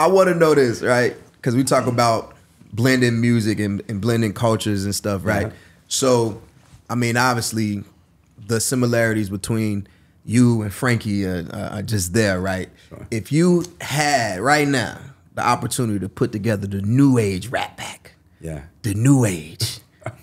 I want to know this, right? Because we talk about blending music and blending cultures and stuff, right? Yeah. So, I mean, obviously, the similarities between you and Frankie are just there, right? Sure. If you had right now the opportunity to put together the new age Rat Pack, yeah, the new age,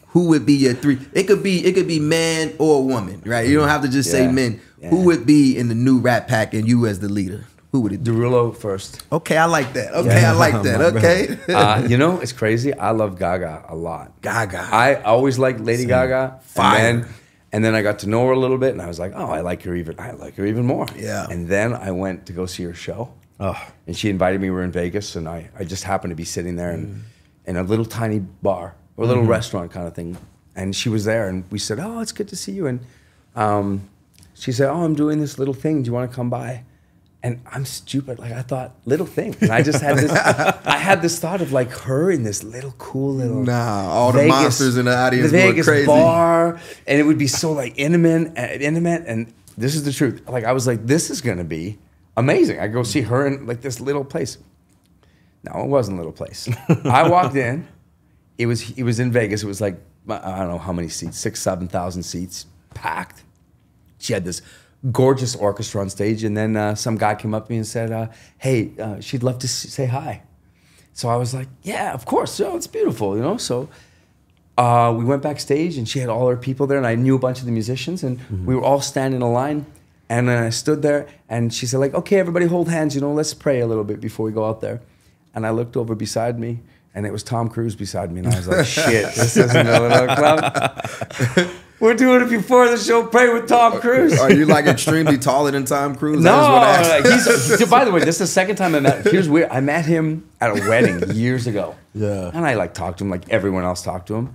who would be your three? It could be man or woman, right? You don't have to just say men. Yeah. Who would be in the new Rat Pack and you as the leader? Who would it be? Derulo first. Okay, I like that. Okay, yeah, I like that. Okay. You know, it's crazy. I love Gaga a lot. Gaga. I always liked Lady Gaga. Fire. And then I got to know her a little bit, and I was like, oh, I like her even more. Yeah. And then I went to go see her show. Oh. And she invited me. We were in Vegas, and I just happened to be sitting there in a little tiny bar or a little restaurant kind of thing. And she was there, and we said, oh, it's good to see you. And she said, oh, I'm doing this little thing. Do you want to come by? And I'm stupid. Like, I thought, little thing. And I just had this thought of like her in this little cool little all Vegas, the monsters in the audience the Vegas crazy. Bar. And it would be so like intimate. And this is the truth. Like, I was like, this is gonna be amazing. I go see her in like this little place. No, it wasn't a little place. I walked in, it was in Vegas. It was like, I don't know how many seats, 6,000-7,000 seats, packed. She had this gorgeous orchestra on stage, and then some guy came up to me and said, hey, she'd love to say hi. So I was like, yeah, of course, oh, it's beautiful, you know? So we went backstage, and she had all her people there, and I knew a bunch of the musicians, and we were all standing in a line, and I stood there, and she said, like, okay, everybody hold hands, you know, let's pray a little bit before we go out there. And I looked over beside me, and it was Tom Cruise beside me, and I was like, shit, this isn't a little club. We're doing it before the show. Pray with Tom Cruise. Are you like extremely taller than Tom Cruise? No. I just want to ask. By the way, this is the second time I met him. Here's weird. I met him at a wedding years ago. Yeah. And I like talked to him like everyone else talked to him,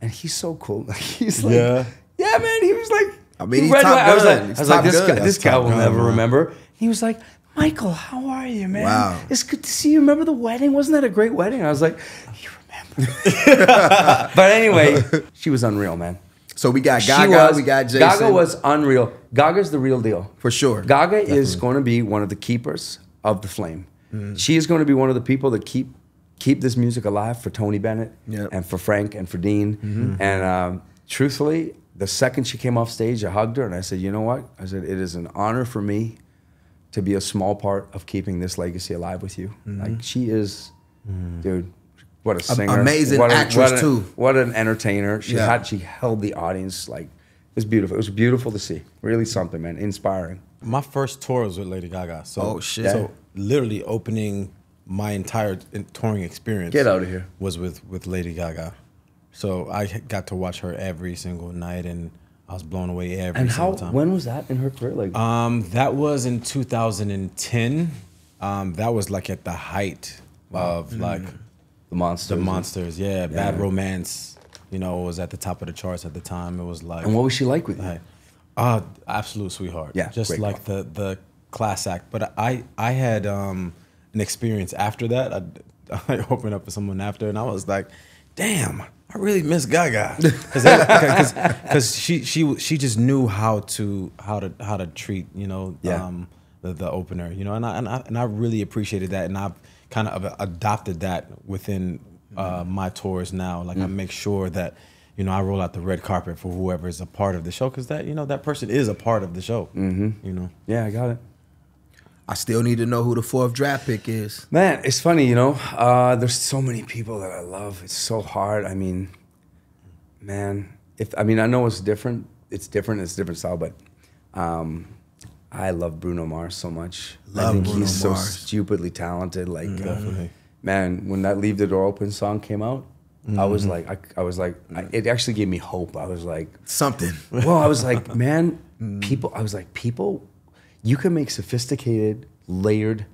and he's so cool. Like, he's like, yeah, man. He was like, I mean, he's top gun. I was like, this guy will never remember. He was like, Michael, how are you, man? Wow. It's good to see you. Remember the wedding? Wasn't that a great wedding? I was like, you remember? But anyway, she was unreal, man. So we got Gaga, we got Jason. Gaga was unreal. Gaga's the real deal. For sure. Gaga is going to be one of the keepers of the flame. She is going to be one of the people that keep this music alive for Tony Bennett and for Frank and for Dean. And truthfully, the second she came off stage, I hugged her and I said, you know what? I said, it is an honor for me to be a small part of keeping this legacy alive with you. Like, she is, dude. What a singer. Amazing actress, too. What an entertainer. She held the audience. Like, it was beautiful. It was beautiful to see. Really something, man. Inspiring. My first tour was with Lady Gaga. So, oh, shit. So literally opening my entire touring experience was with Lady Gaga. So I got to watch her every single night, and I was blown away every single time. When was that in her career? Like, that was in 2010. That was like at the height of like... The Monsters, yeah. Bad Romance, you know, was at the top of the charts at the time. It was like... And what was she like with you? Absolute sweetheart. Yeah, just like the class act. But I had an experience after that. I opened up for someone after, and I was like, damn, I really miss Gaga. Because she just knew how to treat, you know, the opener, you know, and I really appreciated that, and I've kind of adopted that within my tours now. Like, I make sure that, you know, I roll out the red carpet for whoever is a part of the show, because that, you know, that person is a part of the show. You know. Yeah, I got it. I still need to know who the 4th draft pick is. Man, it's funny, you know. There's so many people that I love. It's so hard. I mean, man, I know it's different. It's different style, but. I love Bruno Mars so much. I think he's so stupidly talented. Like, man, when that "Leave the Door Open" song came out, I was like, it actually gave me hope. I was like, something. Well, I was like, man, people. I was like, people, you can make sophisticated, layered,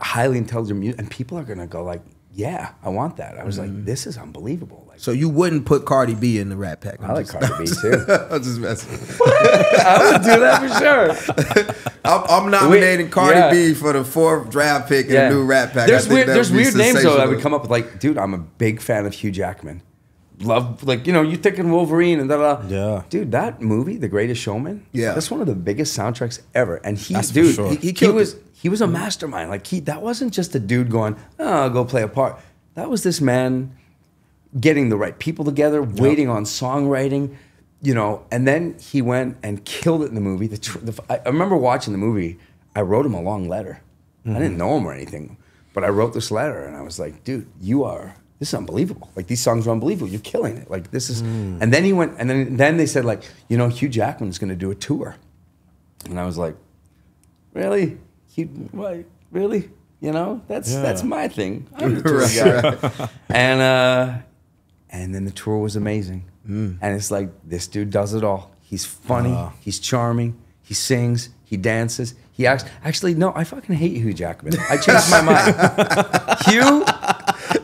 highly intelligent music, and people are gonna go like, yeah, I want that. I was like, this is unbelievable. Like, so you wouldn't put Cardi B in the Rat Pack? I like Cardi B too. I'm just messing. I would do that for sure. I'm nominating Cardi B for the 4th draft pick in the new Rat Pack. There's weird names though that we come up with. Like, dude, I'm a big fan of Hugh Jackman. love, like, you know, you're thinking Wolverine and da-da. Yeah. Dude, that movie, The Greatest Showman, yeah, that's one of the biggest soundtracks ever. And he, he was a mastermind. Like, that wasn't just a dude going, oh, I'll go play a part. That was this man getting the right people together, waiting on songwriting, you know, and then he went and killed it in the movie. I remember watching the movie. I wrote him a long letter. Mm-hmm. I didn't know him or anything, but I wrote this letter and I was like, dude, you are, this is unbelievable. Like, these songs are unbelievable. You're killing it. Like, this is, and then he went, and then they said, like, you know, Hugh Jackman's going to do a tour. And I was like, really? Really? You know, that's my thing. I'm the tour guy. And then the tour was amazing. And it's like, this dude does it all. He's funny. He's charming. He sings. He dances. He acts. Actually, no, I fucking hate Hugh Jackman. I changed my mind. Hugh,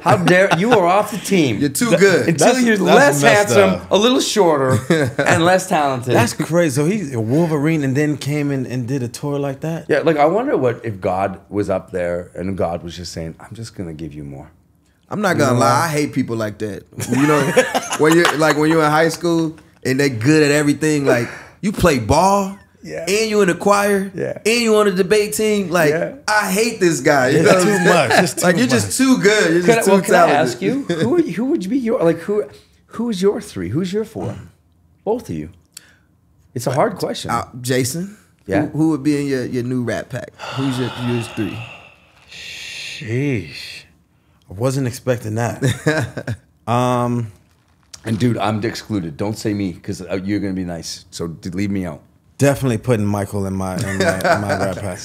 how dare you? Are off the team. You're too good. Until you're less handsome, a little shorter, and less talented. That's crazy. So he's Wolverine, and then came in and did a tour like that. Yeah, like, I wonder what if God was up there and God was just saying, "I'm just gonna give you more." I'm not gonna lie. I hate people like that. You know, when you're in high school and they're good at everything. Like, you play ball. Yeah. And you in the choir, and you on a debate team. Like, I hate this guy. You know? Too much. Just too like, you're much. Just too good. You're just too talented. Can I ask you, who would you be your, like, who is your three? Who's your four? Both of you. It's a hard question. Jason, who would be in your new Rat Pack? Who's your three? Sheesh. I wasn't expecting that. And dude, I'm excluded. Don't say me, because you're going to be nice. So leave me out. Definitely putting Michael in my Rat Pack.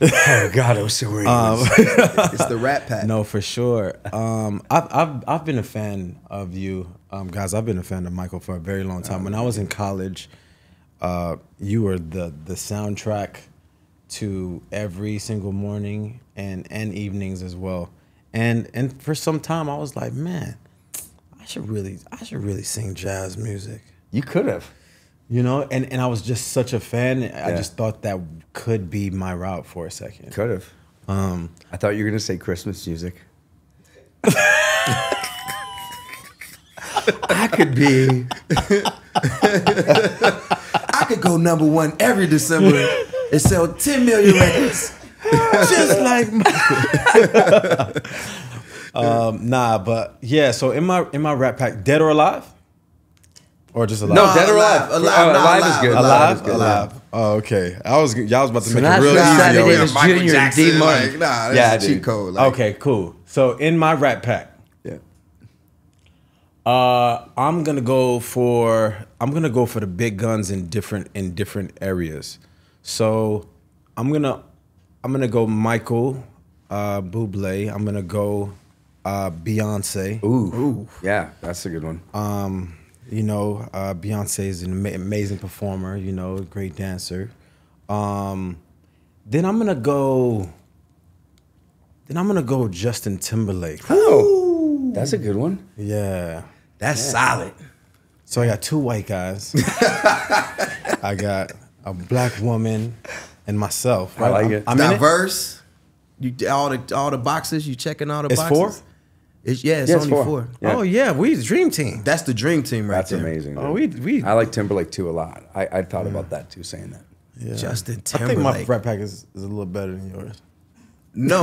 Oh God, I was so worried. It's the Rat Pack. No, for sure. I've been a fan of you guys. I've been a fan of Michael for a very long time. When I was in college, you were the soundtrack to every single morning and evenings as well. And for some time, I was like, man, I should really sing jazz music. You could have. You know, and I was just such a fan. Yeah. I just thought that could be my route for a second. Could have. I thought you were gonna say Christmas music. I could go #1 every December and sell 10 million records, just like my. Nah, but yeah. So in my Rat Pack, Dead or Alive. Or just Alive? No, Dead or Alive. Alive is good. Alive. Oh, okay. Y'all was about to make it real easy. Michael Jackson, like, nah, that's cheat code. Like. Okay, cool. So in my Rat Pack, I'm gonna go for the big guns in different areas. So I'm gonna go Michael Bublé. I'm gonna go Beyonce. Ooh, yeah, that's a good one. You know, Beyonce is an amazing performer, you know, great dancer. Then I'm going to go Justin Timberlake. Oh, ooh, that's a good one. Yeah. That's solid. So I got two white guys. I got a black woman and myself. Right? I like it. I'm diverse. You all the boxes, you checking all the boxes? It's 4? It's only 4. Yeah. Oh yeah, we dream team. That's the dream team right there. That's amazing. Dude. Oh, I like Timberlake too a lot. I thought about that too, saying that. Yeah. Justin Timberlake. I think my Rat Pack is a little better than yours. No,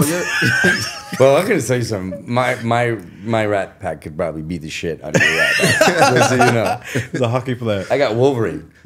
well, I'm gonna tell you something. My Rat Pack could probably beat the shit out of your Rat Pack. Just so you know. He's a hockey player. I got Wolverine.